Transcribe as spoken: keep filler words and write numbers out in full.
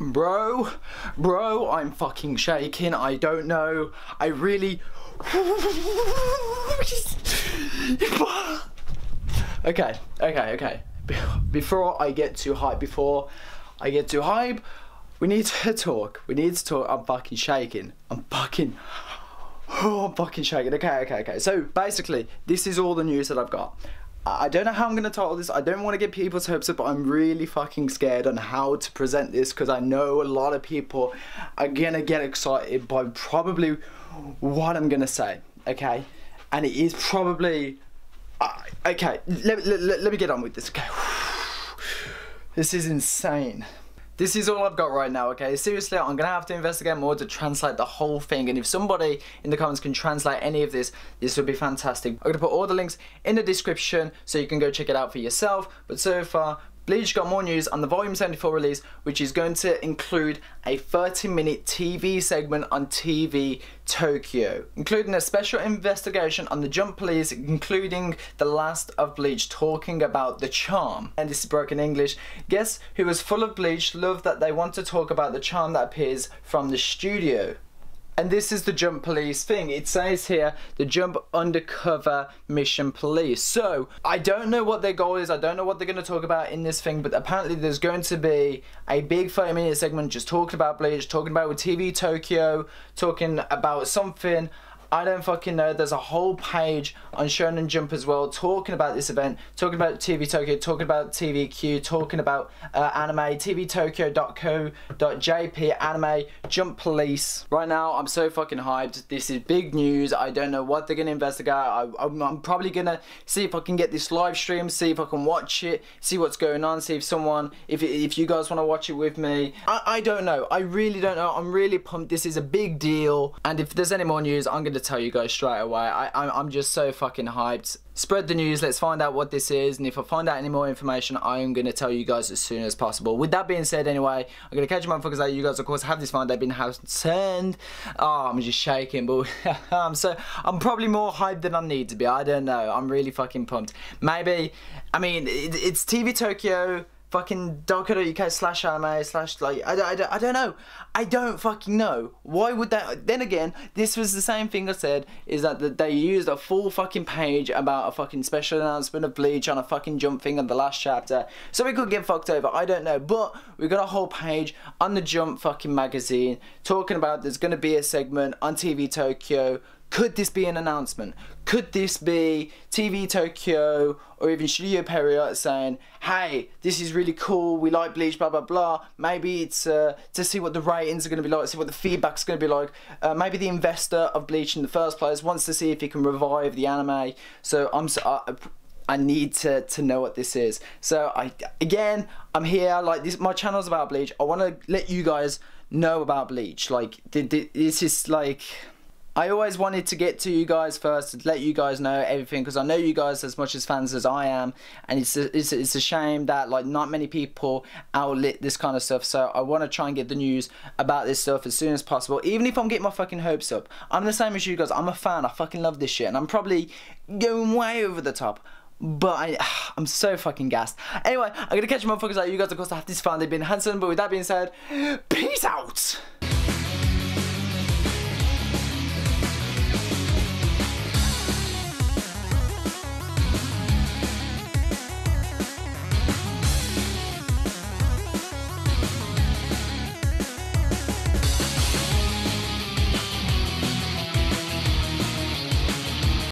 Bro, bro, I'm fucking shaking. I don't know. I really... okay, okay, okay. Before I get too hype, before I get too hype, we need to talk. We need to talk. I'm fucking shaking. I'm fucking... Oh, I'm fucking shaking. Okay, okay, okay. So, basically, this is all the news that I've got. I don't know how I'm going to title this. I don't want to get people's hopes up, but I'm really fucking scared on how to present this because I know a lot of people are going to get excited by probably what I'm going to say, okay? And it is probably... Uh, okay, let, let, let, let me get on with this, okay? This is insane. This is all I've got right now, okay? Seriously, I'm gonna have to investigate more to translate the whole thing, and if somebody in the comments can translate any of this, this would be fantastic. I'm gonna put all the links in the description so you can go check it out for yourself, but so far, Bleach got more news on the Volume seventy-four release, which is going to include a thirty minute T V segment on T V Tokyo, including a special investigation on the Jump police, including the last of Bleach talking about the charm. And this is broken English. Guess who was full of Bleach, love that they want to talk about the charm that appears from the studio. And this is the Jump Police thing. It says here, the Jump Undercover Mission Police. So, I don't know what their goal is. I don't know what they're going to talk about in this thing. But apparently there's going to be a big thirty minute segment just talking about Bleach, talking about with T V Tokyo, talking about something. I don't fucking know. There's a whole page on Shonen Jump as well talking about this event, talking about T V Tokyo, talking about T V Q, talking about uh, anime, T V tokyo dot co dot J P, anime, Jump Police. Right now, I'm so fucking hyped. This is big news. I don't know what they're going to investigate. I, I'm, I'm probably going to see if I can get this live stream, see if I can watch it, see what's going on, see if someone, if, if you guys want to watch it with me. I, I don't know. I really don't know. I'm really pumped. This is a big deal. And if there's any more news, I'm going to tell you guys straight away. I, I'm just so fucking hyped. Spread the news, let's find out what this is, and if I find out any more information, I am going to tell you guys as soon as possible. With that being said, anyway, I'm going to catch you motherfuckers later. You guys, of course, have this fun. They've been house turned. Oh, I'm just shaking, but I'm so, I'm probably more hyped than I need to be. I don't know. I'm really fucking pumped. Maybe, I mean, it, it's T V Tokyo, fucking dot co dot U K slash anime slash like I, I, I don't know I don't fucking know why would that. Then again, this was the same thing I said, is that they used a full fucking page about a fucking special announcement of Bleach on a fucking Jump thing on the last chapter, so we could get fucked over. I don't know, but we got a whole page on the Jump fucking magazine talking about there's gonna be a segment on T V Tokyo. Could this be an announcement? Could this be T V Tokyo or even Studio Pierrot saying, hey, this is really cool, we like Bleach, blah, blah, blah. Maybe it's uh, to see what the ratings are going to be like, see what the feedback's going to be like. Uh, maybe the investor of Bleach in the first place wants to see if he can revive the anime. So I'm so... I, I need to, to know what this is. So I again, I'm here, like this, my channel's about Bleach. I want to let you guys know about Bleach. Like, this is like... I always wanted to get to you guys first to let you guys know everything, because I know you guys as much as fans as I am, and it's a, it's, a, it's a shame that like not many people outlet this kind of stuff. So I want to try and get the news about this stuff as soon as possible, even if I'm getting my fucking hopes up. I'm the same as you guys. I'm a fan. I fucking love this shit, and I'm probably going way over the top. But I, I'm so fucking gassed. Anyway, I'm gonna catch you motherfuckers later. You guys, of course, have this fun. They've been handsome. But with that being said, peace out.